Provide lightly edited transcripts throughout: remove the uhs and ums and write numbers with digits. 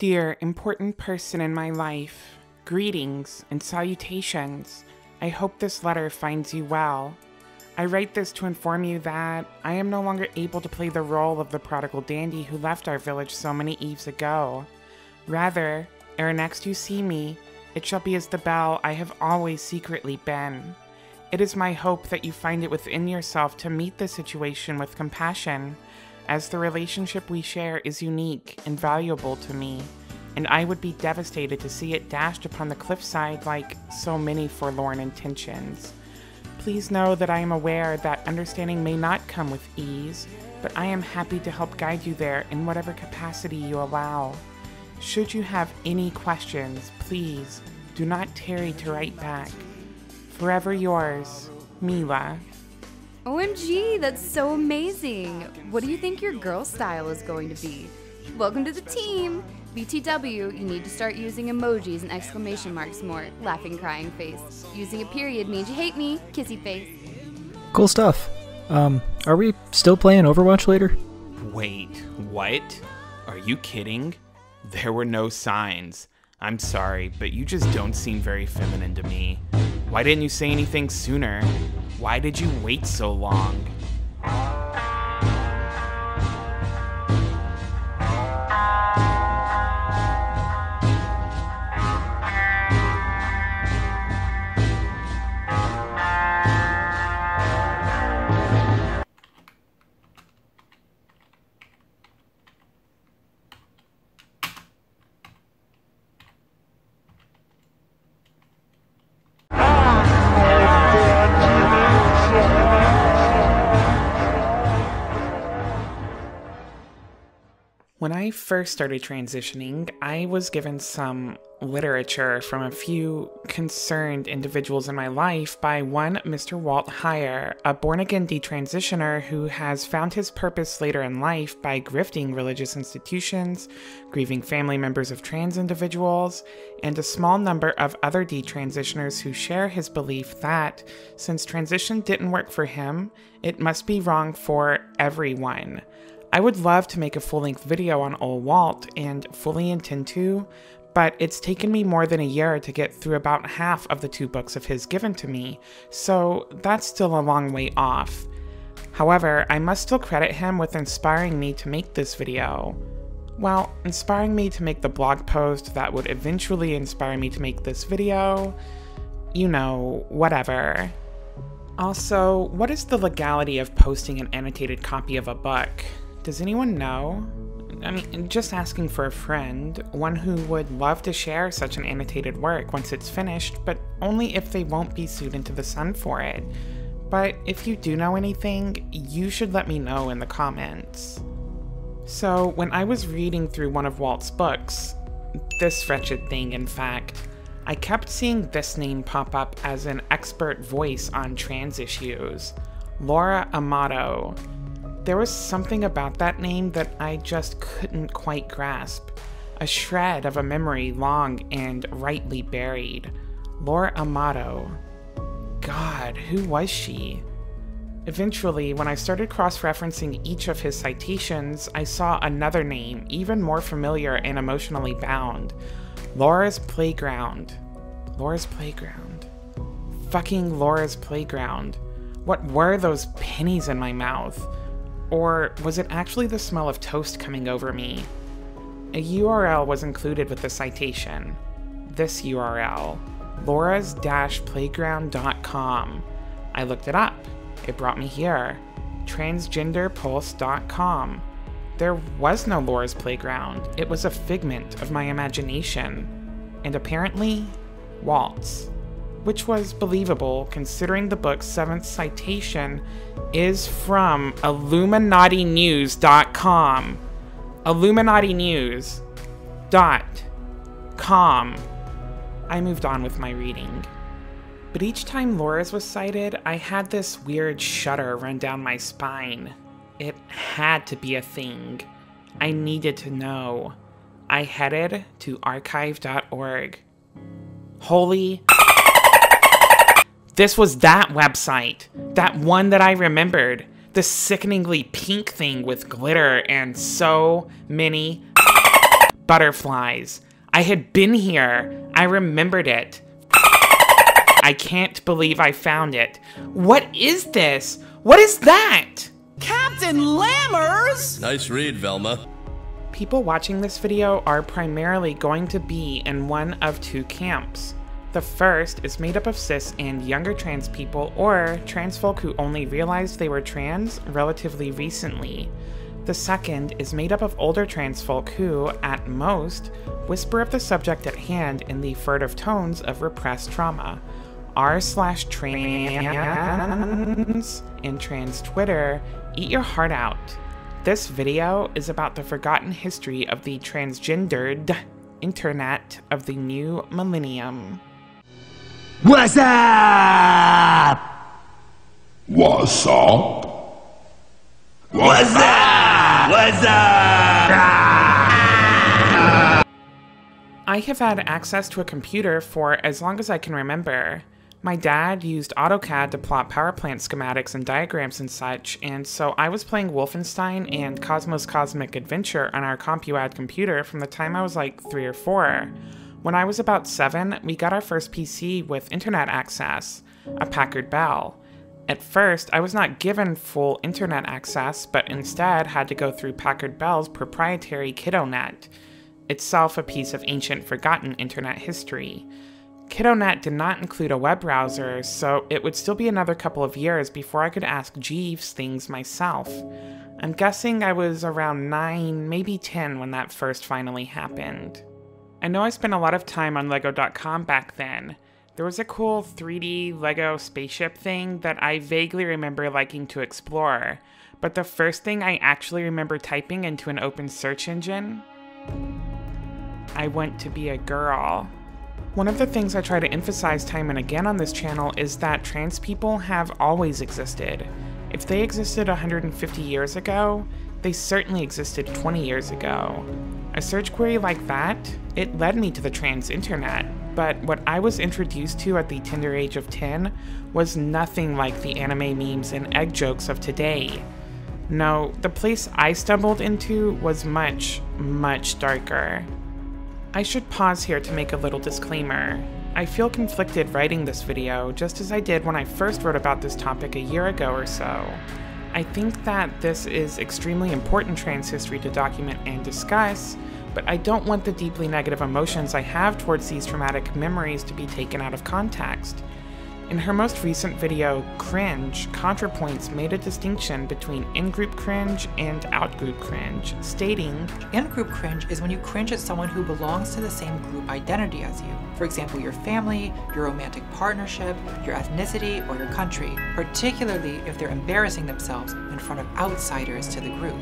Dear important person in my life, greetings and salutations. I hope this letter finds you well. I write this to inform you that I am no longer able to play the role of the prodigal dandy who left our village so many eves ago. Rather, ere next you see me, it shall be as the belle I have always secretly been. It is my hope that you find it within yourself to meet the situation with compassion, as the relationship we share is unique and valuable to me, and I would be devastated to see it dashed upon the cliffside like so many forlorn intentions. Please know that I am aware that understanding may not come with ease, but I am happy to help guide you there in whatever capacity you allow. Should you have any questions, please do not tarry to write back. Forever yours, Mila. OMG, that's so amazing. What do you think your girl style is going to be? Welcome to the team. BTW, you need to start using emojis and exclamation marks more. Laughing, crying face. Using a period means you hate me. Kissy face. Cool stuff. Are we still playing Overwatch later? Wait, what? Are you kidding? There were no signs. I'm sorry, but you just don't seem very feminine to me. Why didn't you say anything sooner? Why did you wait so long? When I first started transitioning, I was given some literature from a few concerned individuals in my life by one Mr. Walt Heyer, a born-again detransitioner who has found his purpose later in life by grifting religious institutions, grieving family members of trans individuals, and a small number of other detransitioners who share his belief that, since transition didn't work for him, it must be wrong for everyone. I would love to make a full-length video on old Walt, and fully intend to, but it's taken me more than a year to get through about half of the 2 books of his given to me, so that's still a long way off. However, I must still credit him with inspiring me to make this video. Well, inspiring me to make the blog post that would eventually inspire me to make this video, you know, whatever. Also, what is the legality of posting an annotated copy of a book? Does anyone know? I mean, just asking for a friend, one who would love to share such an annotated work once it's finished, but only if they won't be sued into the sun for it. But if you do know anything, you should let me know in the comments. So when I was reading through one of Walt's books, this wretched thing in fact, I kept seeing this name pop up as an expert voice on trans issues, Laura Amato. There was something about that name that I just couldn't quite grasp. A shred of a memory long and rightly buried. Laura Amato. God, who was she? Eventually, when I started cross-referencing each of his citations, I saw another name, even more familiar and emotionally bound. Laura's Playground. Laura's Playground. Fucking Laura's Playground. What were those pennies in my mouth? Or was it actually the smell of toast coming over me? A URL was included with the citation. This URL, lauras-playground.com. I looked it up. It brought me here. TransgenderPulse.com. There was no Laura's Playground. It was a figment of my imagination. And apparently, Walt's. Which was believable considering the book's 7th citation is from IlluminatiNews.com. IlluminatiNews.com. I moved on with my reading. But each time Laura's was cited, I had this weird shudder run down my spine. It had to be a thing. I needed to know. I headed to archive.org. Holy... This was that website, that one that I remembered, the sickeningly pink thing with glitter and so many butterflies. I had been here. I remembered it. I can't believe I found it. What is this? What is that? Captain Lammers! Nice read, Velma. People watching this video are primarily going to be in one of two camps. The first is made up of cis and younger trans people or trans folk who only realized they were trans relatively recently. The second is made up of older trans folk who, at most, whisper of the subject at hand in the furtive tones of repressed trauma. r/trans and trans Twitter, eat your heart out. This video is about the forgotten history of the transgendered internet of the new millennium. What's up? What's up? What's up? What's up? I have had access to a computer for as long as I can remember. My dad used AutoCAD to plot power plant schematics and diagrams and such, and so I was playing Wolfenstein and Cosmos Cosmic Adventure on our CompuAd computer from the time I was like 3 or 4. When I was about 7, we got our first PC with internet access, a Packard Bell. At first, I was not given full internet access, but instead had to go through Packard Bell's proprietary KiddoNet, itself a piece of ancient forgotten internet history. KiddoNet did not include a web browser, so it would still be another couple of years before I could ask Jeeves things myself. I'm guessing I was around 9, maybe 10 when that first finally happened. I know I spent a lot of time on Lego.com back then. There was a cool 3D Lego spaceship thing that I vaguely remember liking to explore, but the first thing I actually remember typing into an open search engine? I want to be a girl. One of the things I try to emphasize time and again on this channel is that trans people have always existed. If they existed 150 years ago, they certainly existed 20 years ago. A search query like that, it led me to the trans internet, but what I was introduced to at the tender age of 10 was nothing like the anime memes and egg jokes of today. No, the place I stumbled into was much, much darker. I should pause here to make a little disclaimer. I feel conflicted writing this video, just as I did when I first wrote about this topic a year ago or so. I think that this is extremely important trans history to document and discuss, but I don't want the deeply negative emotions I have towards these traumatic memories to be taken out of context. In her most recent video, Cringe, ContraPoints made a distinction between in-group cringe and out-group cringe, stating, "In-group cringe is when you cringe at someone who belongs to the same group identity as you. For example, your family, your romantic partnership, your ethnicity, or your country, particularly if they're embarrassing themselves in front of outsiders to the group."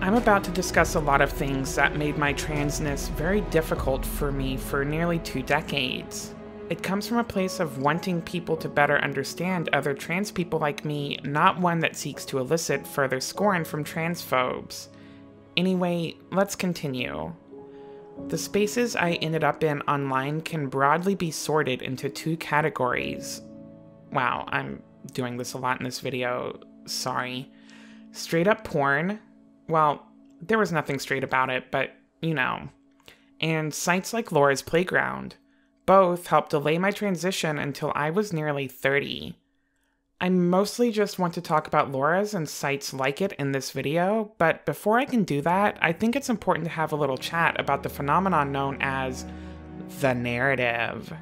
I'm about to discuss a lot of things that made my transness very difficult for me for nearly 2 decades. It comes from a place of wanting people to better understand other trans people like me, not one that seeks to elicit further scorn from transphobes. Anyway, let's continue. The spaces I ended up in online can broadly be sorted into 2 categories. Wow, I'm doing this a lot in this video, sorry. Straight up porn. Well, there was nothing straight about it, but you know. And sites like Laura's Playground. Both helped delay my transition until I was nearly 30. I mostly just want to talk about Laura's and sites like it in this video, but before I can do that, I think it's important to have a little chat about the phenomenon known as the narrative.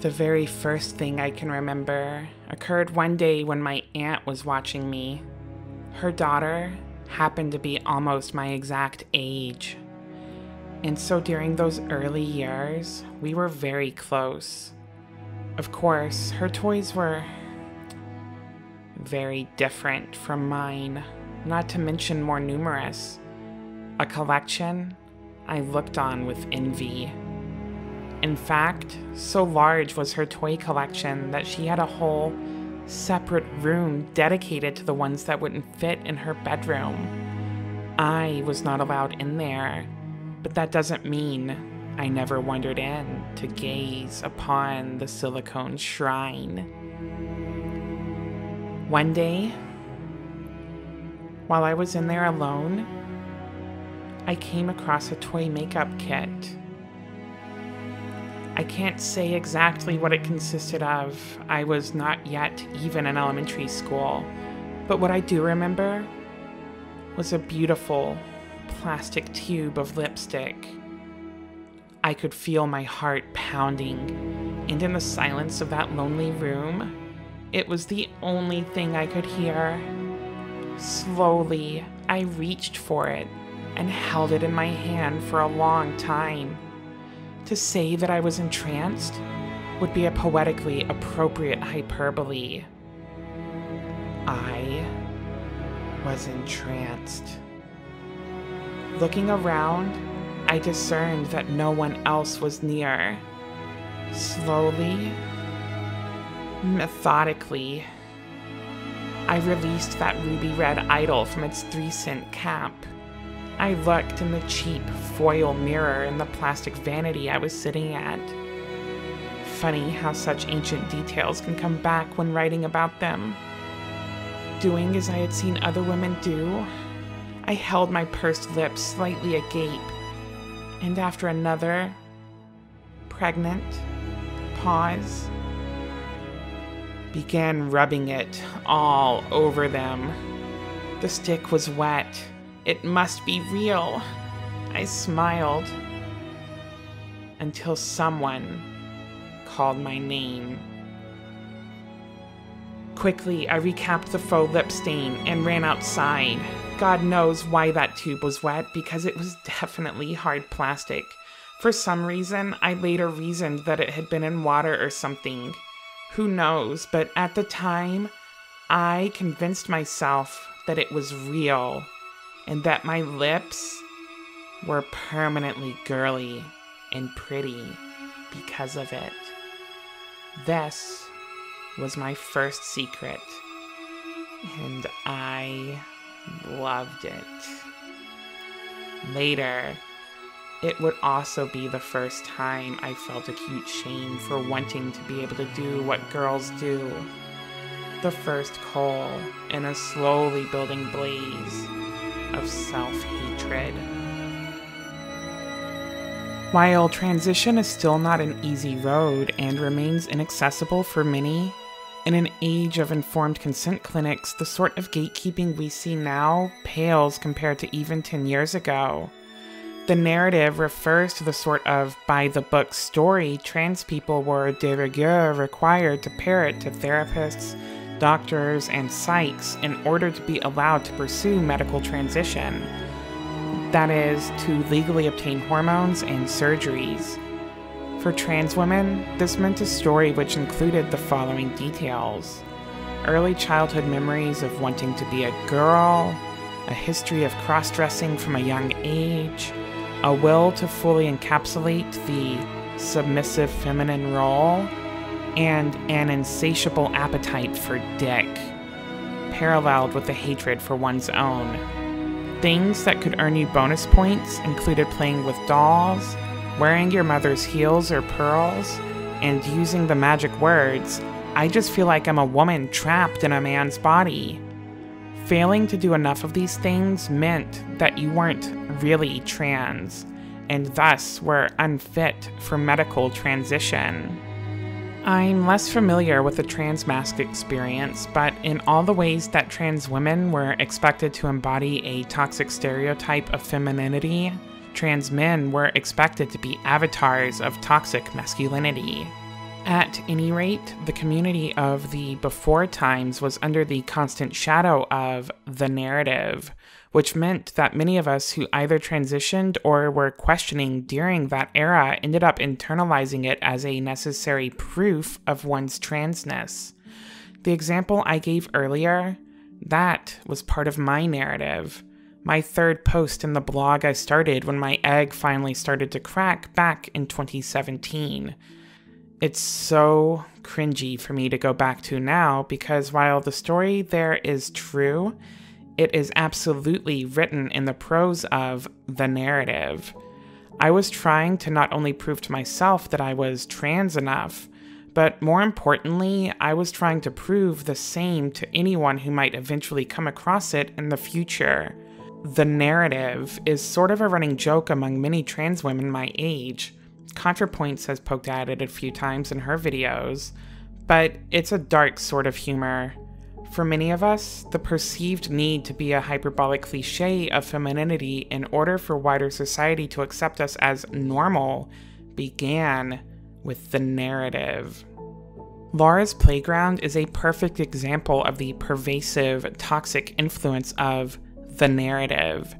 The very first thing I can remember occurred one day when my aunt was watching me. Her daughter happened to be almost my exact age. And so during those early years, we were very close. Of course, her toys were very different from mine, not to mention more numerous. A collection I looked on with envy. In fact, so large was her toy collection that she had a whole separate room dedicated to the ones that wouldn't fit in her bedroom. I was not allowed in there, but that doesn't mean I never wandered in to gaze upon the silicone shrine. One day, while I was in there alone, I came across a toy makeup kit. I can't say exactly what it consisted of. I was not yet even in elementary school. But what I do remember was a beautiful plastic tube of lipstick. I could feel my heart pounding, and in the silence of that lonely room, it was the only thing I could hear. Slowly, I reached for it and held it in my hand for a long time. To say that I was entranced would be a poetically appropriate hyperbole. I was entranced. Looking around, I discerned that no one else was near. Slowly, methodically, I released that ruby red idol from its 3-cent cap. I looked in the cheap foil mirror in the plastic vanity I was sitting at. Funny how such ancient details can come back when writing about them. Doing as I had seen other women do, I held my pursed lips slightly agape, and after another pregnant pause, began rubbing it all over them. The stick was wet. It must be real. I smiled until someone called my name. Quickly, I recapped the faux lip stain and ran outside. God knows why that tube was wet, because it was definitely hard plastic. For some reason, I later reasoned that it had been in water or something. Who knows, but at the time, I convinced myself that it was real, and that my lips were permanently girly and pretty because of it. This was my first secret, and I loved it. Later, it would also be the first time I felt acute shame for wanting to be able to do what girls do. The first coal in a slowly building blaze of self-hatred. While transition is still not an easy road and remains inaccessible for many, in an age of informed consent clinics, the sort of gatekeeping we see now pales compared to even 10 years ago. The narrative refers to the sort of by-the-book story trans people were de rigueur required to parrot to therapists, doctors, and psychs in order to be allowed to pursue medical transition. That is, to legally obtain hormones and surgeries. For trans women, this meant a story which included the following details: early childhood memories of wanting to be a girl, a history of cross-dressing from a young age, a will to fully encapsulate the submissive feminine role, and an insatiable appetite for dick, paralleled with the hatred for one's own. Things that could earn you bonus points included playing with dolls, wearing your mother's heels or pearls, and using the magic words, "I just feel like I'm a woman trapped in a man's body." Failing to do enough of these things meant that you weren't really trans, and thus were unfit for medical transition. I'm less familiar with the trans mask experience, but in all the ways that trans women were expected to embody a toxic stereotype of femininity, trans men were expected to be avatars of toxic masculinity. At any rate, the community of the before times was under the constant shadow of the narrative, which meant that many of us who either transitioned or were questioning during that era ended up internalizing it as a necessary proof of one's transness. The example I gave earlier, that was part of my narrative. My third post in the blog I started when my egg finally started to crack back in 2017. It's so cringy for me to go back to now, because while the story there is true, it is absolutely written in the prose of the narrative. I was trying to not only prove to myself that I was trans enough, But more importantly, I was trying to prove the same to anyone who might eventually come across it in the future. The narrative is sort of a running joke among many trans women my age. ContraPoints has poked at it a few times in her videos, but it's a dark sort of humor. For many of us, the perceived need to be a hyperbolic cliche of femininity in order for wider society to accept us as normal began with the narrative. Laura's Playground is a perfect example of the pervasive, toxic influence of the narrative.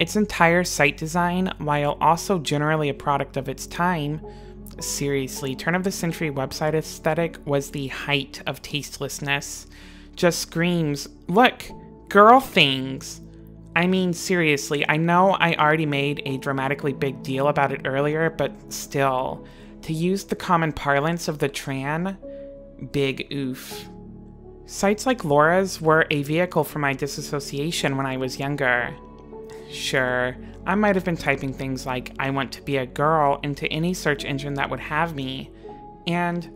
Its entire site design, while also generally a product of its time, seriously, turn-of-the-century website aesthetic was the height of tastelessness. Just screams, "Look, girl things!" I mean, seriously, I know I already made a dramatically big deal about it earlier, but still, to use the common parlance of the tran, big oof. Sites like Laura's were a vehicle for my disassociation when I was younger. Sure, I might have been typing things like, "I want to be a girl" into any search engine that would have me. And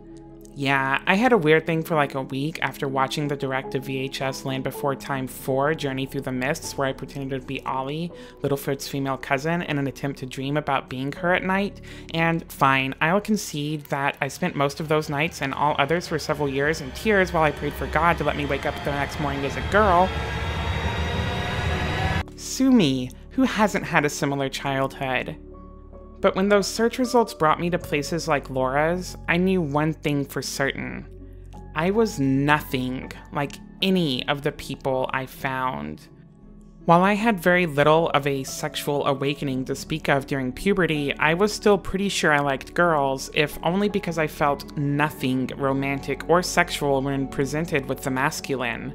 yeah, I had a weird thing for like a week after watching the direct-to-VHS Land Before Time 4 Journey Through the Mists, where I pretended to be Ollie, Littlefoot's female cousin, in an attempt to dream about being her at night. And fine, I'll concede that I spent most of those nights and all others for several years in tears while I prayed for God to let me wake up the next morning as a girl. Sue me, who hasn't had a similar childhood? But when those search results brought me to places like Laura's, I knew one thing for certain. I was nothing like any of the people I found. While I had very little of a sexual awakening to speak of during puberty, I was still pretty sure I liked girls, if only because I felt nothing romantic or sexual when presented with the masculine.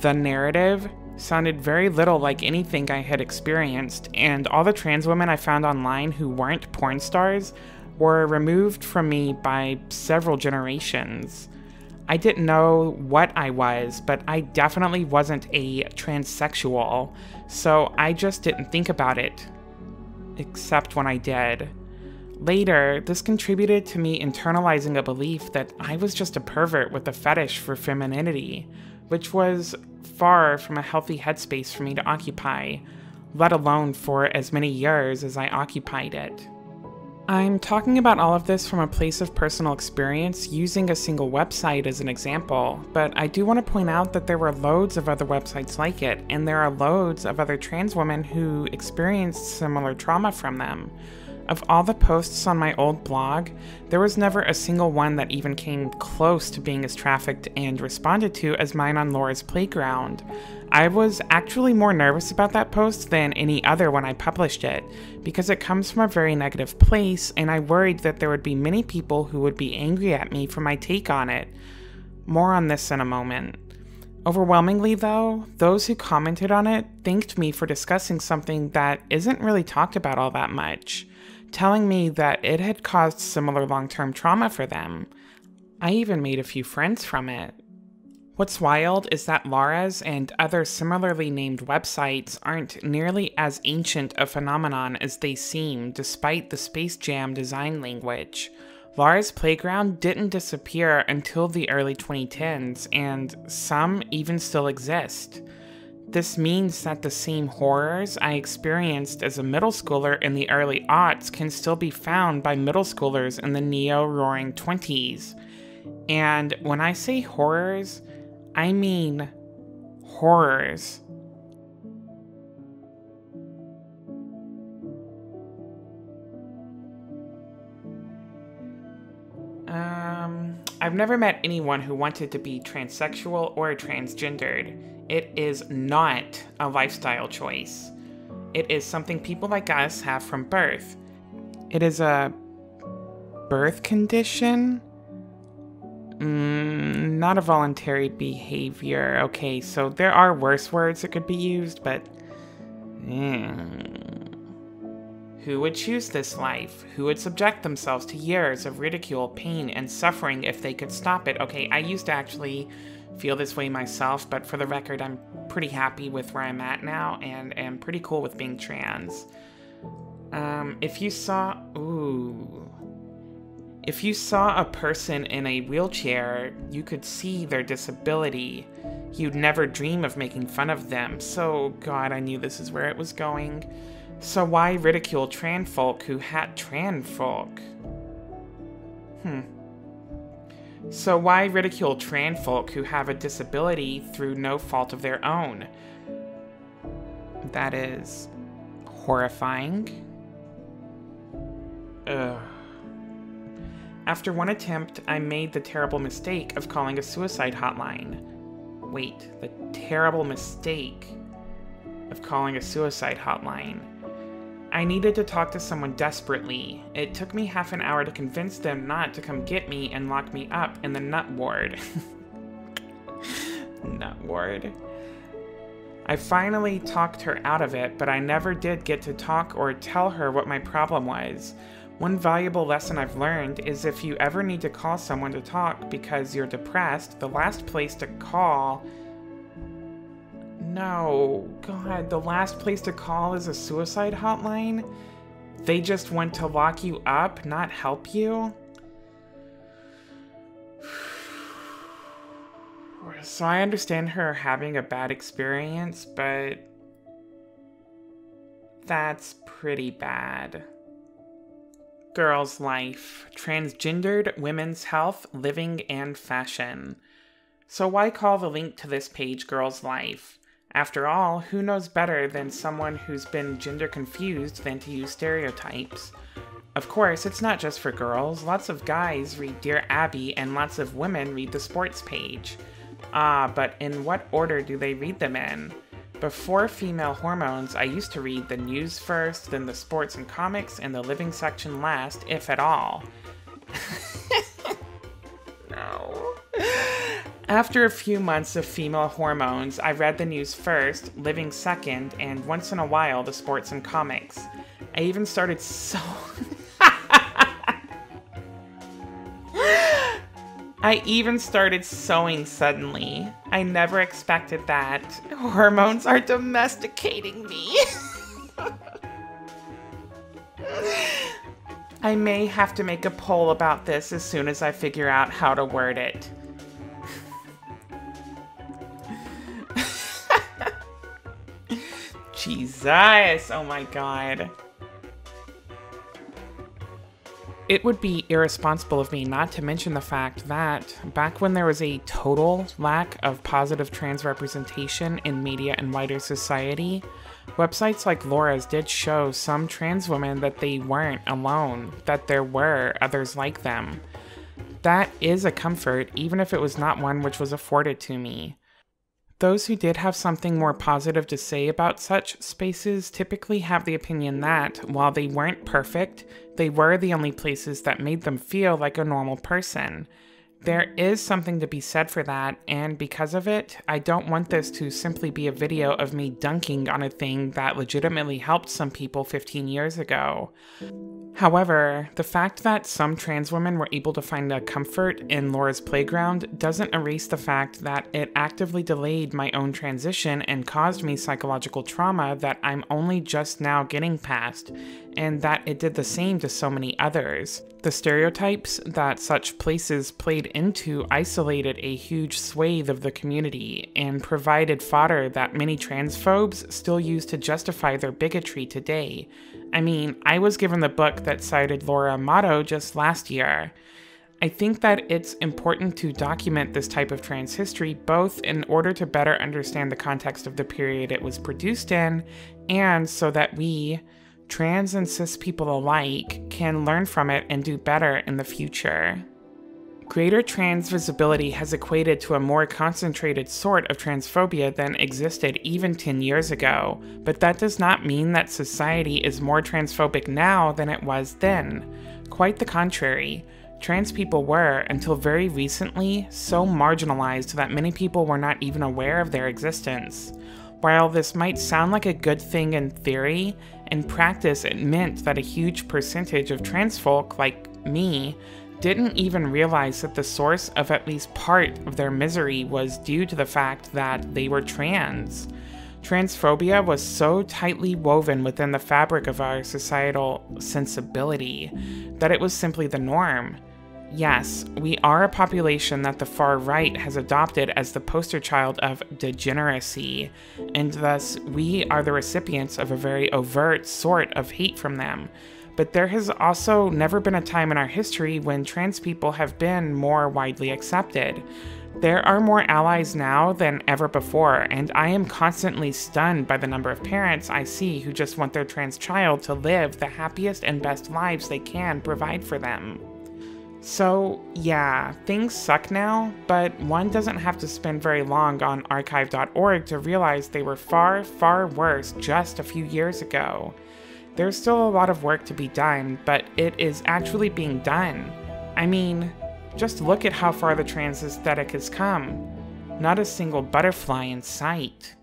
The narrative sounded very little like anything I had experienced, and all the trans women I found online who weren't porn stars were removed from me by several generations. I didn't know what I was, but I definitely wasn't a transsexual, so I just didn't think about it. Except when I did. Later, this contributed to me internalizing a belief that I was just a pervert with a fetish for femininity, which was far from a healthy headspace for me to occupy, let alone for as many years as I occupied it. I'm talking about all of this from a place of personal experience using a single website as an example, but I do want to point out that there were loads of other websites like it, and there are loads of other trans women who experienced similar trauma from them. Of all the posts on my old blog, there was never a single one that even came close to being as trafficked and responded to as mine on Laura's Playground. I was actually more nervous about that post than any other when I published it, because it comes from a very negative place, and I worried that there would be many people who would be angry at me for my take on it. More on this in a moment. Overwhelmingly though, those who commented on it thanked me for discussing something that isn't really talked about all that much, telling me that it had caused similar long-term trauma for them. I even made a few friends from it. What's wild is that Laura's and other similarly named websites aren't nearly as ancient a phenomenon as they seem, despite the Space Jam design language. Laura's Playground didn't disappear until the early 2010s, and some even still exist. This means that the same horrors I experienced as a middle schooler in the early aughts can still be found by middle schoolers in the neo-roaring 20s. And when I say horrors, I mean horrors. I've never met anyone who wanted to be transsexual or transgendered. It is not a lifestyle choice. It is something people like us have from birth. It is a birth condition? Not a voluntary behavior. Okay, so there are worse words that could be used, but who would choose this life? Who would subject themselves to years of ridicule, pain, and suffering if they could stop it? Okay, I used to actually feel this way myself, but for the record, I'm pretty happy with where I'm at now and am pretty cool with being trans. If you saw, ooh, If you saw a person in a wheelchair, you could see their disability. You'd never dream of making fun of them, so God, I knew this is where it was going. So why ridicule tran folk who hat tran folk? So why ridicule tran folk who have a disability through no fault of their own? That is horrifying. Ugh. After one attempt, I made the terrible mistake of calling a suicide hotline. Wait, the terrible mistake of calling a suicide hotline. I needed to talk to someone desperately. It took me half an hour to convince them not to come get me and lock me up in the nut ward. Nut ward. I finally talked her out of it, but I never did get to talk or tell her what my problem was. One valuable lesson I've learned is if you ever need to call someone to talk because you're depressed, the last place to call... No, God, the last place to call is a suicide hotline? They just want to lock you up, not help you? So I understand her having a bad experience, but... that's pretty bad. Girls' Life, Transgendered Women's Health, Living, and Fashion. So why call the link to this page Girls' Life? After all, who knows better than someone who's been gender confused than to use stereotypes? Of course, it's not just for girls. Lots of guys read Dear Abby, and lots of women read the sports page. Ah, but in what order do they read them in? Before female hormones, I used to read the news first, then the sports and comics, and the living section last, if at all. No. After a few months of female hormones, I read the news first, living second, and once in a while, the sports and comics. I even started so... I even started sewing suddenly. I never expected that. Hormones are domesticating me. I may have to make a poll about this as soon as I figure out how to word it. Jesus, oh my God. It would be irresponsible of me not to mention the fact that, back when there was a total lack of positive trans representation in media and wider society, websites like Laura's did show some trans women that they weren't alone, that there were others like them. That is a comfort, even if it was not one which was afforded to me. Those who did have something more positive to say about such spaces typically have the opinion that, while they weren't perfect, they were the only places that made them feel like a normal person. There is something to be said for that, and because of it, I don't want this to simply be a video of me dunking on a thing that legitimately helped some people 15 years ago. However, the fact that some trans women were able to find a comfort in Laura's Playground doesn't erase the fact that it actively delayed my own transition and caused me psychological trauma that I'm only just now getting past, and that it did the same to so many others. The stereotypes that such places played into isolated a huge swathe of the community and provided fodder that many transphobes still use to justify their bigotry today. I mean, I was given the book that cited Laura Amato just last year. I think that it's important to document this type of trans history both in order to better understand the context of the period it was produced in and so that we, trans and cis people alike, can learn from it and do better in the future. Greater trans visibility has equated to a more concentrated sort of transphobia than existed even 10 years ago, but that does not mean that society is more transphobic now than it was then. Quite the contrary. Trans people were, until very recently, so marginalized that many people were not even aware of their existence. While this might sound like a good thing in theory, in practice it meant that a huge percentage of trans folk, like me, didn't even realize that the source of at least part of their misery was due to the fact that they were trans. Transphobia was so tightly woven within the fabric of our societal sensibility that it was simply the norm. Yes, we are a population that the far right has adopted as the poster child of degeneracy, and thus we are the recipients of a very overt sort of hate from them. But there has also never been a time in our history when trans people have been more widely accepted. There are more allies now than ever before, and I am constantly stunned by the number of parents I see who just want their trans child to live the happiest and best lives they can provide for them. So yeah, things suck now, but one doesn't have to spend very long on archive.org to realize they were far, far worse just a few years ago. There's still a lot of work to be done, but it is actually being done. I mean, just look at how far the trans aesthetic has come. Not a single butterfly in sight.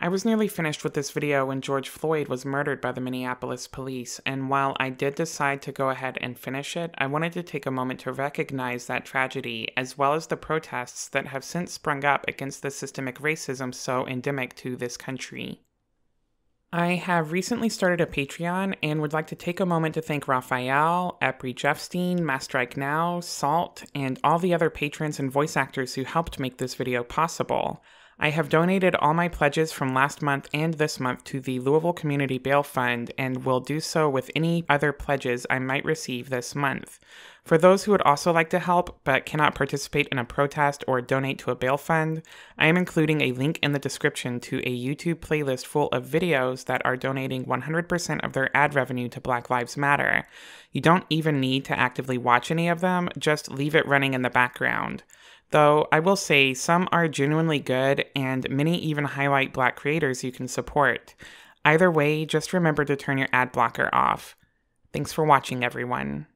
I was nearly finished with this video when George Floyd was murdered by the Minneapolis police, and while I did decide to go ahead and finish it, I wanted to take a moment to recognize that tragedy, as well as the protests that have since sprung up against the systemic racism so endemic to this country. I have recently started a Patreon and would like to take a moment to thank Raphael, Epri Jeffstein, Mastrike Now, Salt, and all the other patrons and voice actors who helped make this video possible. I have donated all my pledges from last month and this month to the Louisville Community Bail Fund and will do so with any other pledges I might receive this month. For those who would also like to help but cannot participate in a protest or donate to a bail fund, I am including a link in the description to a YouTube playlist full of videos that are donating 100% of their ad revenue to Black Lives Matter. You don't even need to actively watch any of them, just leave it running in the background. Though I will say some are genuinely good and many even highlight Black creators you can support. Either way, just remember to turn your ad blocker off. Thanks for watching, everyone.